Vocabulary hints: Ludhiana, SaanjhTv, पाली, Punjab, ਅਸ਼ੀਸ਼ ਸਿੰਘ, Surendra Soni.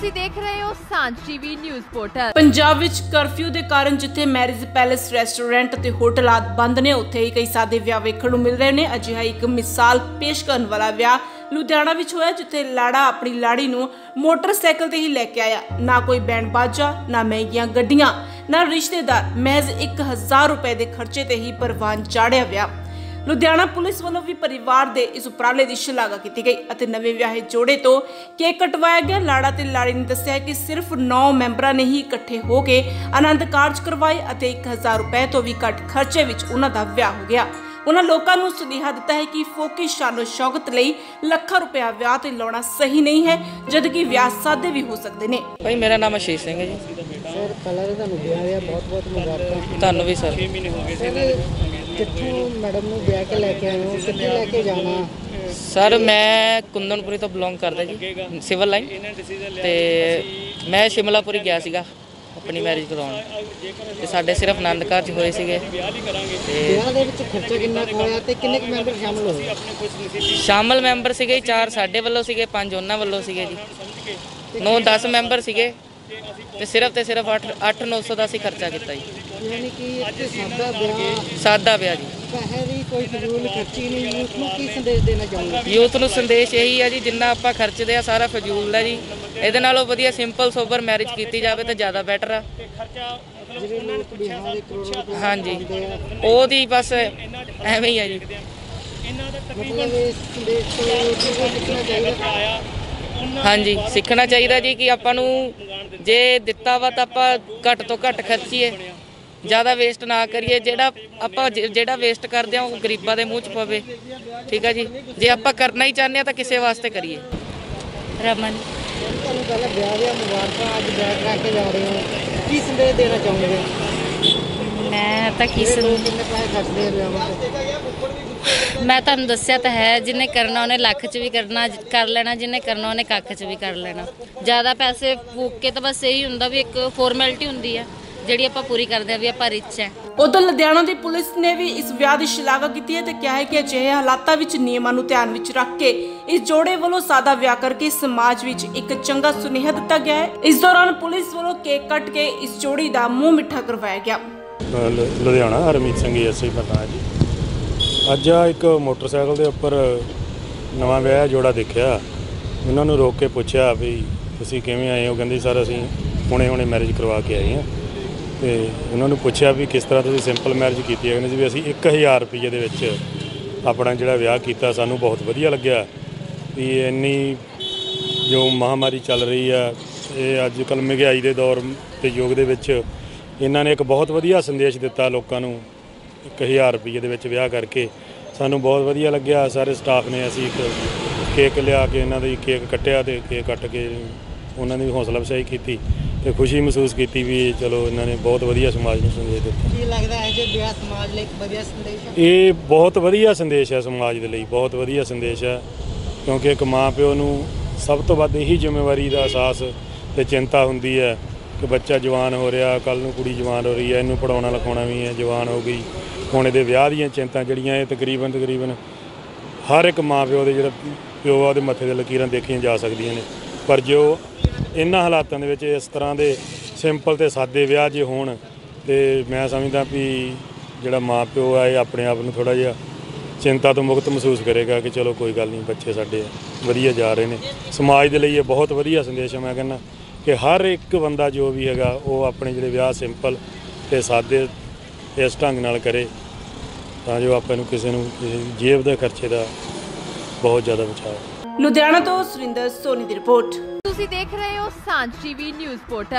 ਤੁਸੀਂ ਦੇਖ ਰਹੇ ਹੋ सांझ TV ਨਿਊਜ਼ ਪੋਰਟਲ। ਪੰਜਾਬ ਵਿੱਚ ਕਰਫਿਊ ਦੇ ਕਾਰਨ ਜਿੱਥੇ ਮੈਰਿਜ ਪੈਲੇਸ, ਰੈਸਟੋਰੈਂਟ ਤੇ ਹੋਟਲ ਆਦਿ ਬੰਦ ਨੇ, ਉੱਥੇ ਹੀ ਕਈ ਸਾਦੇ ਵਿਆਹ ਵੇਖਣ ਨੂੰ ਮਿਲ ਰਹੇ ਨੇ। ਅਜਿਹਾ ਇੱਕ ਮਿਸਾਲ ਪੇਸ਼ ਕਰਨ ਵਾਲਾ ਵਿਆਹ लुधियाना विच होया, जिथे लाड़ा अपनी लाड़ी नूं मोटरसाइकिल ते ही लेके आया। ना कोई बैंड बाजा, ना महंगियां गड्डियां, ना रिश्तेदार, महज 1000 रुपए दे खर्चे ते ही परवान चाढ़िया विआह। लुधियाना पुलिस वालों भी परिवार दे इस उपराले दी शलाघा की गई अते नवे विआहे जोड़े तो केक कटवाया गया। लाड़ा ते लाड़ी ने दस्सिया कि सिर्फ 9 मैंबरां ने ही इकट्ठे हो के आनंद कारज करवाए अते 1000 रुपए तो भी घट खर्चे विच उन्हां दा विआह हो गया। ਉਹਨਾਂ ਲੋਕਾਂ ਨੂੰ ਸੁਨੇਹਾ ਦਿੱਤਾ ਹੈ ਕਿ ਫੋਕੀ ਸ਼ਾਨੋ ਸ਼ੌਕਤ ਲਈ ਲੱਖਾਂ ਰੁਪਇਆ ਵਿਆਹ ਤੇ ਲਾਉਣਾ ਸਹੀ ਨਹੀਂ ਹੈ, ਜਦਕਿ ਵਿਆਹ ਸਾਦੇ ਵੀ ਹੋ ਸਕਦੇ ਨੇ। ਭਾਈ ਮੇਰਾ ਨਾਮ ਅਸ਼ੀਸ਼ ਸਿੰਘ ਹੈ ਜੀ। ਸਰ ਪਹਿਲਾਂ ਤਾਂ ਤੁਹਾਨੂੰ ਵਿਆਹ ਆ ਬਹੁਤ-ਬਹੁਤ ਮੁਬਾਰਕਾਂ। ਤੁਹਾਨੂੰ ਵੀ ਸਰ। 6 ਮਹੀਨੇ ਹੋ ਗਏ ਸੀ। ਕਿੱਥੋਂ ਮੈਡਮ ਨੂੰ ਵਿਆਹ ਕੇ ਲੈ ਕੇ ਆਏ ਹੋ? ਕਿੱਥੇ ਲੈ ਕੇ ਜਾਣਾ? ਸਰ ਮੈਂ ਕੁੰਦਨਪੁਰੀ ਤੋਂ ਬਿਲੋਂਗ ਕਰਦਾ ਜੀ, ਸਿਵਲ ਲਾਈਨ, ਤੇ ਮੈਂ ਸ਼ਿਮਲਾਪੁਰੀ ਗਿਆ ਸੀਗਾ अपनी मैरिज करवाने। साढ़े सिर्फ आनंद कारज होए सीगे। शामिल मैंबर सीगे 4 साढ़े वालों सीगे, 5 उन्हां वालों सीगे जी। 9-10 मैंबर सीगे ते सिर्फ 8-910 ही खर्चा किया जी। सादा ब्याह जी। यूथ नूं संदेश यही है जी, जिन्ना आपां खर्चदे आ सारा फजूल है जी। ਇਹਦੇ ਨਾਲੋਂ ਵਧੀਆ ਸਿੰਪਲ ਸੋਬਰ ਮੈਰਿਜ ਕੀਤੀ ਜਾਵੇ ਤਾਂ ਜ਼ਿਆਦਾ ਬੈਟਰ ਆ। ਹਾਂਜੀ ਉਹਦੀ ਬਸ ਐਵੇਂ ਹੀ ਆ ਜੀ। ਹਾਂਜੀ ਸਿੱਖਣਾ ਚਾਹੀਦਾ ਜੀ ਕਿ ਆਪਾਂ ਨੂੰ ਜੇ ਦਿੱਤਾ ਵਾ ਤਾਂ ਆਪਾਂ ਘੱਟ ਤੋਂ ਘੱਟ ਖਰਚੀਏ, ਜ਼ਿਆਦਾ ਵੇਸਟ ਨਾ ਕਰੀਏ। ਜਿਹੜਾ ਵੇਸਟ ਕਰਦੇ ਆ ਉਹ ਗਰੀਬਾਂ ਦੇ ਮੂੰਹ 'ਚ ਪਵੇ, ਠੀਕ ਆ ਜੀ। ਜੇ ਆਪਾਂ ਕਰਨਾ ਹੀ ਚਾਹੁੰਦੇ ਆ ਤਾਂ ਕਿਸੇ ਵਾਸਤੇ ਕਰੀਏ। ਰਮਨ मैं तुहानू दस्सिया तां है, जिन्हें करना उन्हें लख च भी करना कर लेना, जिन्हें करना उन्हें कख च भी कर लेना। ज़्यादा पैसे फूक के तो बस यही हुंदा भी एक फॉर्मैलिटी हुंदी है जिहड़ी आपां पूरी करदे आ भी आपां रिच है। उधर लुधियाना की पुलिस ने भी इस विआह की शलाघा की है तो कहा है कि अजिहे हालातों में नियमों को ध्यान में रख के इस जोड़े वालों सादा विआह करके समाज में एक चंगा सुनेहा दिता गया है। इस दौरान पुलिस वालों केक कट के इस जोड़ी का मुँह मिठा करवाया गया। लुधियाना हरमीत सिंह जी पता है जी। अज एक मोटरसाइकिल के उपर नवा विआह जोड़ा देखा, उन्होंने रोक के पूछा भी तुसीं किवें आए हो? कहिंदे सर असीं हुणे-हुणे मैरिज करवा के आए हैं। तो उन्होंने पूछा भी किस तरह तुसीं सिंपल मैरिज की है? कहते भी असी 1000 रुपये के अपना जोड़ा विआह किया, सानू बहुत वधिया लग्या भी। इन्नी जो महामारी चल रही है ये अजकल महंगाई के दौर के योग दे विच इन्हां ने एक बहुत वधिया संदेश दिता लोगों नूं। 1000 रुपये के विआह करके सानू बहुत वधिया लग्या। सारे स्टाफ ने असी एक केक लिया के इन्हां दी केक कट्टिया ते केक कट के उन्हां दी हौसला अफजाई की, खुशी महसूस की भी। चलो इन्होंने बहुत वधिया समाज को संदेश दिता। ये बहुत वधिया संदेश है समाज के लिए, बहुत वधिया संदेश है, क्योंकि एक माँ प्यो नूं सब तो वध यही जिम्मेवारी का एहसास ते चिंता हुंदी है कि बच्चा जवान हो रहा, कल नूं कुड़ी जवान हो रही है, इन्हूं पढ़ाउणा लिखाउणा भी है, जवान हो गई, हुण इहदे विआह दीयां चिंता जिहड़ियां तकरीबन हर एक माँ प्यो दे जिहड़ा प्यो आ उहदे मत्थे ते लकीरां देखीआं जा सकदियां ने। पर जो इन्हां हालातों के इस तरह के सिंपल तो सादे विआह जे होण ते मैं समझदा भी जिहड़ा माँ प्यो है अपने आप को थोड़ा जिहा चिंता तो मुक्त महसूस करेगा कि चलो कोई गल नहीं, बच्चे साडे वधिया जा रहे हैं। समाज के लिए बहुत वधिया संदेश है। मैं कहना कि हर एक बंदा जो भी हैगा वो अपने जिहड़े विआह सिंपल ते सादे इस ढंग नाल करे तां जो आपां नूं किसी नूं जेब दे खर्चे दा बहुत ज़्यादा बचाव। लुधियाना तो सुरेंद्र सोनी की रिपोर्ट। तुसी देख रहे हो सांझ TV न्यूज़ पोर्टल।